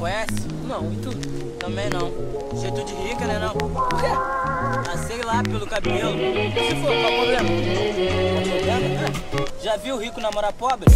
Conhece? Não, e tu? Também não. Jeito de rica, né não? Por quê? Ah, sei lá, pelo cabelo. Se for, qual o problema? Já viu rico namorar pobre?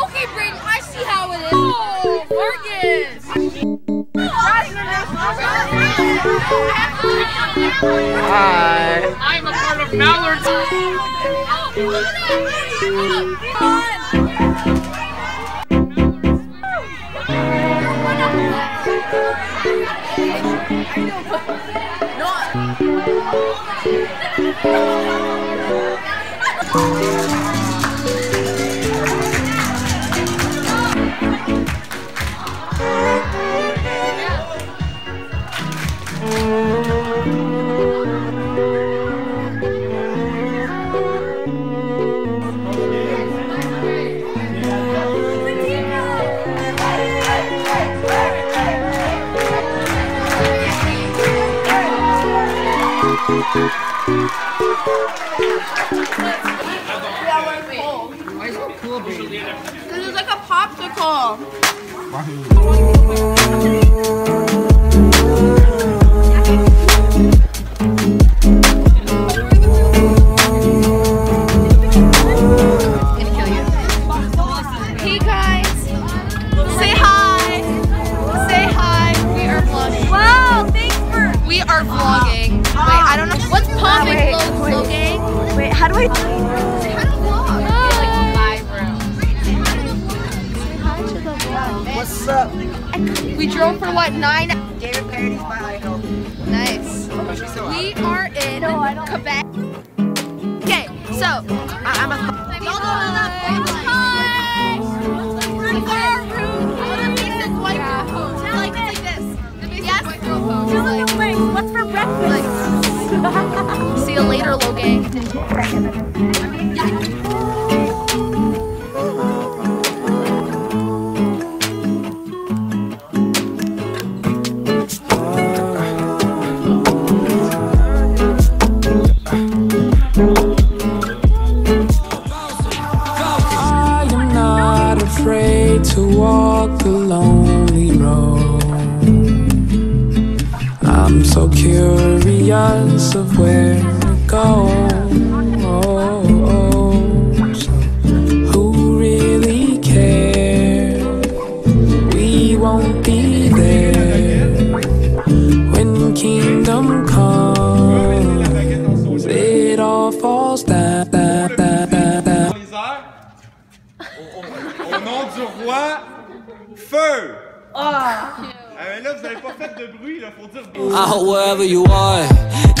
Okay, Brayden, I see how it is. Oh, Marcus! Hi. I'm a part of Mallard's. Oh, look at that! Look at that! This is like a popsicle. We drove for what, 9 David Parody's My High Hope. Nice. We are in Quebec. Okay, so I'm What's for breakfast? See you later, Logan. Curious of where it goes. Who really cares? We won't be there when kingdom comes. It all falls down. Au nom du roi, feu. Wherever you are,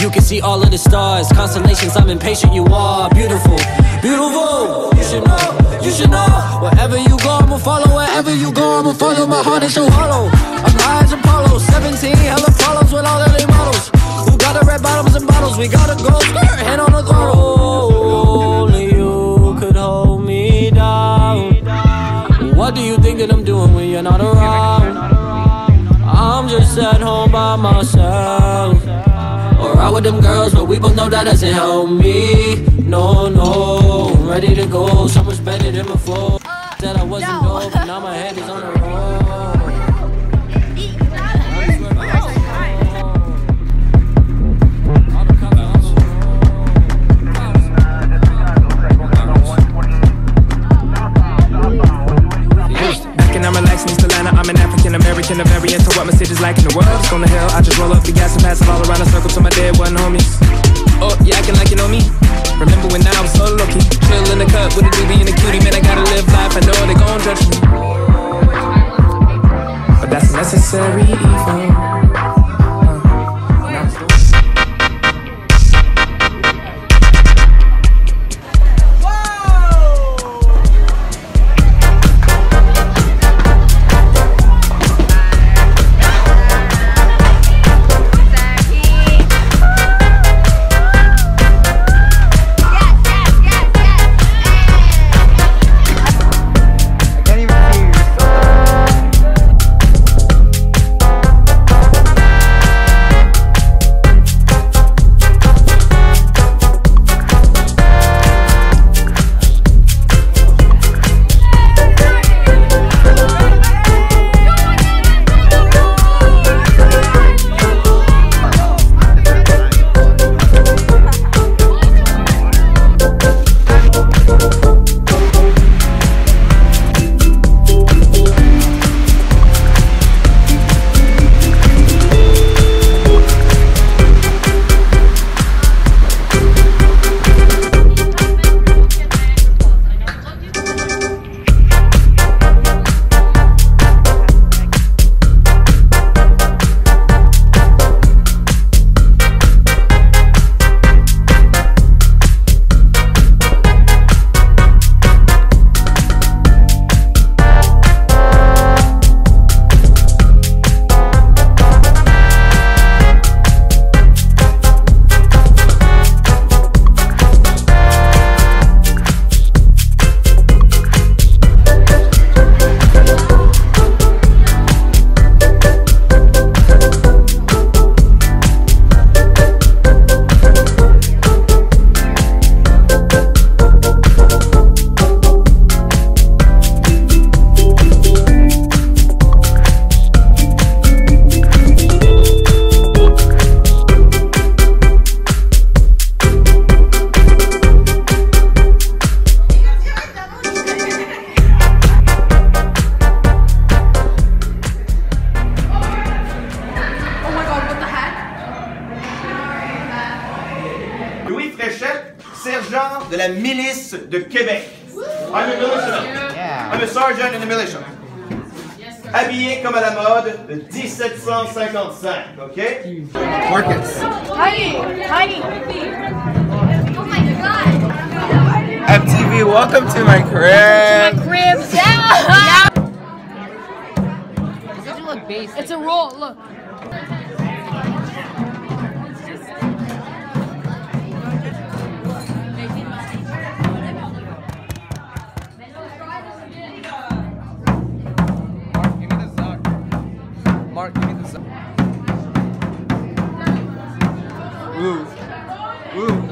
you can see all of the stars. Constellations, I'm impatient, you are beautiful, beautiful. You should know, you should know. Wherever you go, I'ma follow. Wherever you go, I'ma follow. My heart is so hollow. I'm high as Apollo, 17 hella follows with all of they models. Who got the red bottoms and bottles? We got a gold skirt, hand on the throttle. Only you could hold me down. What do you think that I'm doing when you're not around? I'm just at home by myself, or out with them girls, but we both know that doesn't help me. No, no, I'm ready to go. So much better than before. Said I wasn't dope, but now my head is on the road. A variant to what my city's like in the world. Just on the hill, I just roll up the gas and pass it all around in circles to my dead one homies. Oh, yeah, acting like you know me. Remember when I was so lucky, chill in the cup with a doobie and a cutie. Man, I gotta live life, I know they gon' judge me, but that's necessary evil. de la milice de Québec. I'm a militia. Yeah. I'm a sergeant in the militia. Yes, sir. Habillé comme à la mode de 1755, OK? Marcus. Honey. Oh my God. MTV, welcome to my crib. To my crib. Yeah. Doesn't look basic. It's a roll. Look. Mark, give me the zone. Woo. Woo.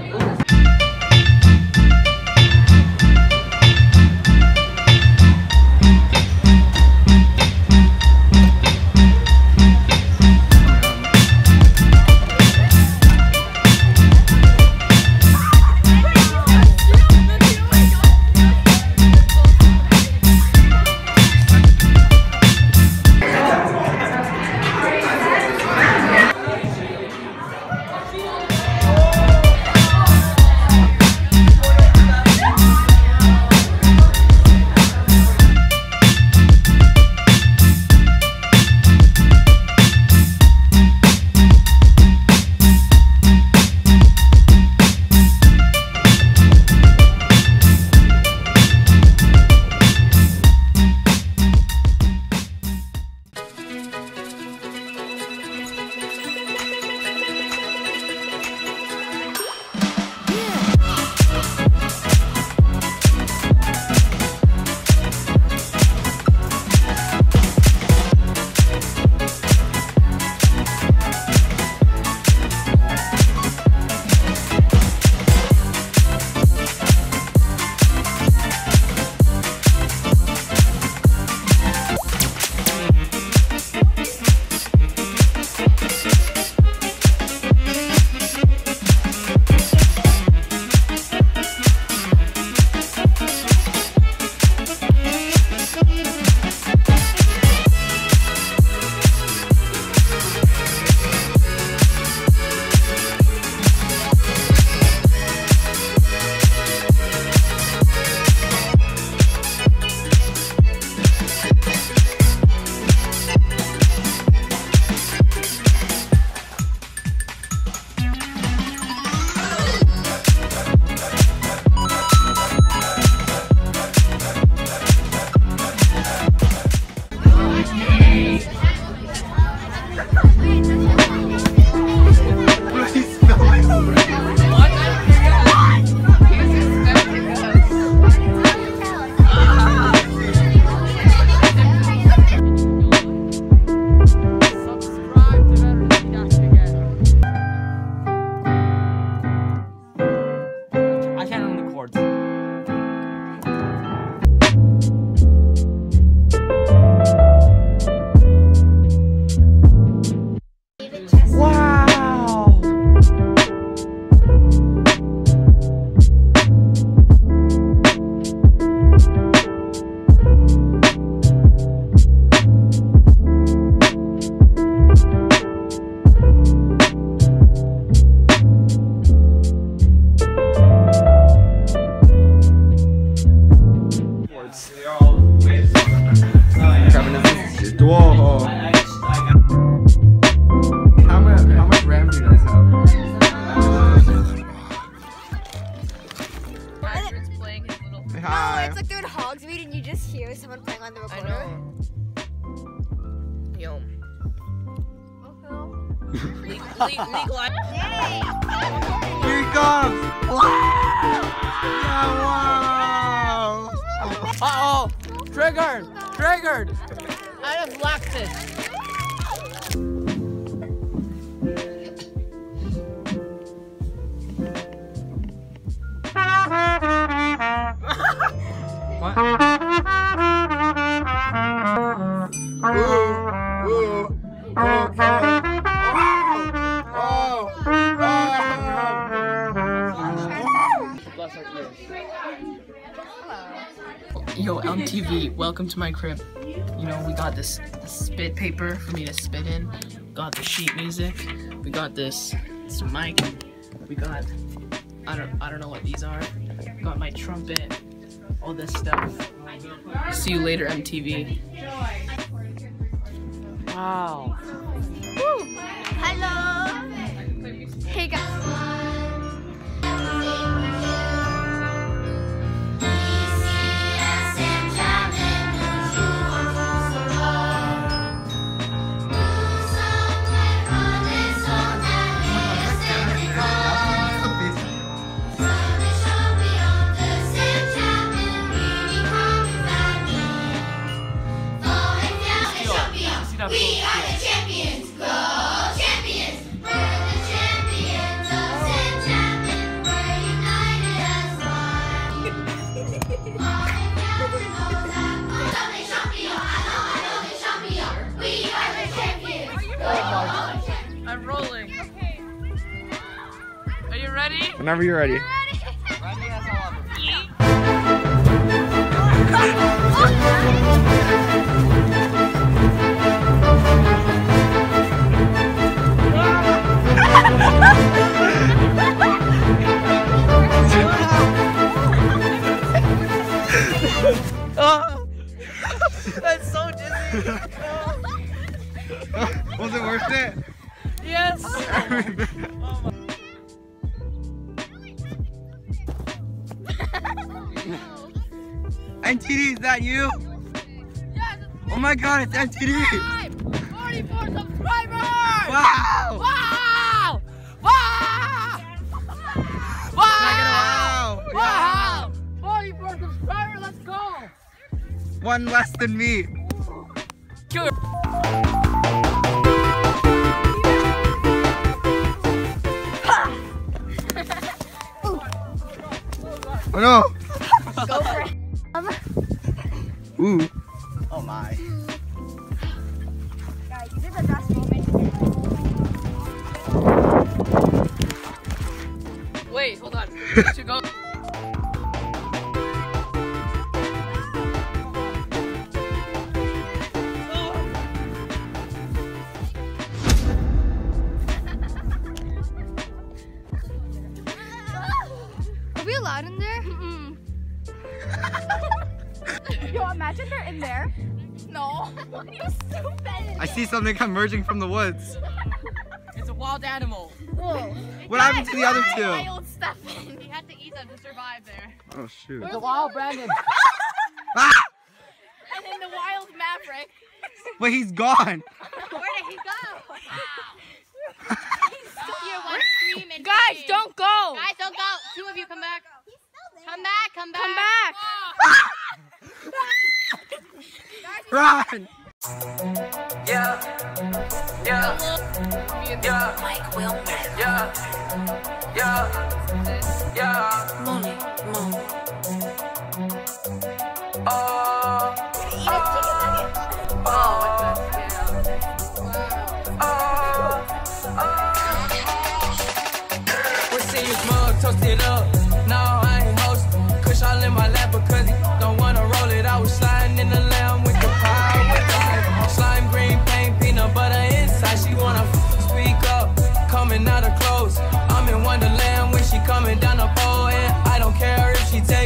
Someone playing on the recorder. I know. Yo. Here he comes. Yeah, wow. Uh-oh. Triggered. I have locked it. Yo, MTV, welcome to my crib. You know, we got this spit paper for me to spit in. We got the sheet music. We got this mic. We got I don't know what these are. got my trumpet, all this stuff. See you later, MTV. Wow. Woo. Hello. Hey guys. We are the champions! Go champions! We're the champions of Sim Chapman. We're united as one. I'm the champion! I know the champion! We are the champions! Go! I'm rolling. Are you ready? Whenever you're ready. Oh, that's so dizzy. Oh. Was it worth it? Yes. Oh my. MTD, is that you? Yes, it's me. Oh my god, it's MTD! 44 subscribers! Wow! Wow! Wow! Wow! Wow! 44 subscribers, let's go! One less than me. Good. Oh no! Go for it. Ooh. Oh my. Guys, these are the best moments. Wait, hold on. To go. Are we allowed in there? Mm-mm. Yo, imagine they're in there. No. You stupid. I see something emerging from the woods. It's a wild animal. Whoa. What happened to the other two? My old Stefan. He had to eat them to survive there. Oh shoot. Where's the wild Brandon? Ah! And then the wild Maverick. Wait, he's gone. Where did he go? Wow. He's still here one scream and guys, scream. Don't go! Guys, don't go! Two of you come back. He's still there. Come back, come back. Come back! Oh. Run! Yeah, yeah, yeah, Mike Wilmer. Yeah, yeah, yeah, Money, Money. We see you smug, toasting up. No, I ain't hosting. Kush all in my lap because he don't wanna roll it. I was sliding in the lamb with the pie with the slime, green paint, peanut butter inside. She wanna speak up, coming out of clothes. I'm in Wonderland when she coming down the pole, and I don't care if she takes.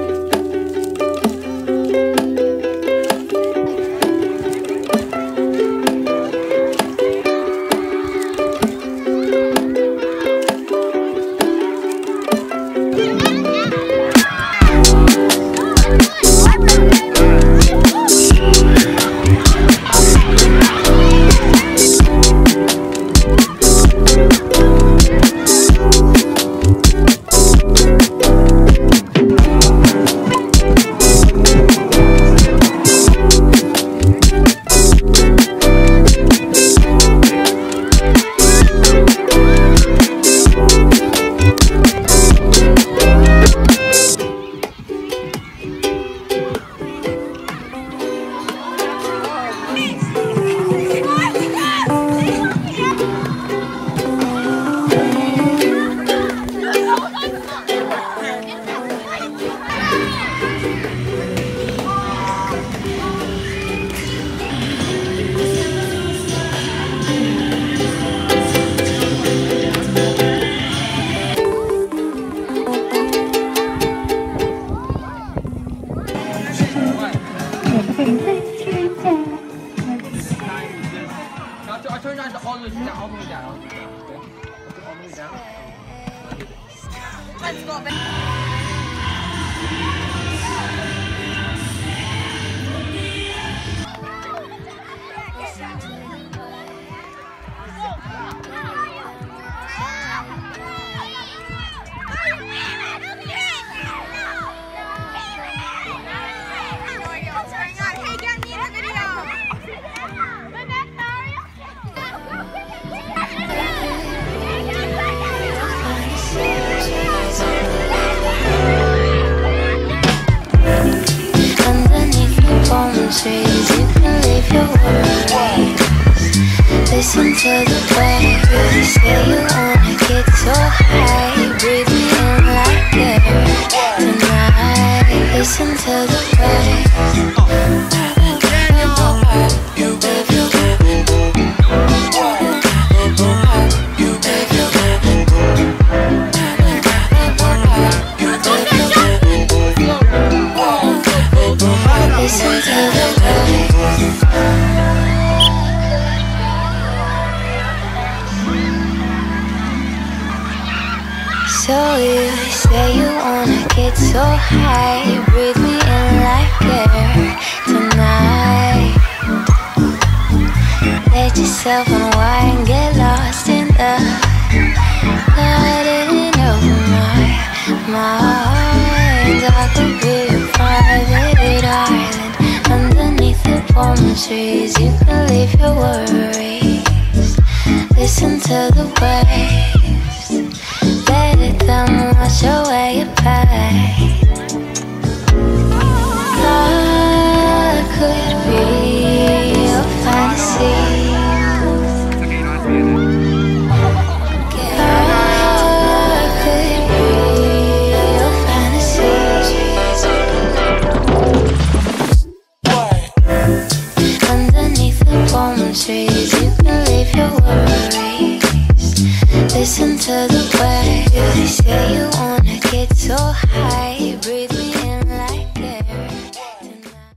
Let's go trees, you can leave your worries. Listen to the play, really say you wanna get so high. Breathe me in like air tonight. Listen to the play. You baby, you baby. Listen to the so you say you wanna get so high, breathe me in like air tonight. Let yourself unwind, get lost in the flooding over my mind. I could be a private island underneath the palm trees. You can leave your worries, listen to the waves. Let it down, wash away your pain. Love could be a fantasy. Love could be a fantasy. Underneath the palm trees, you can leave your worries. Listen to the waves. Say you wanna get so high, breathe me in like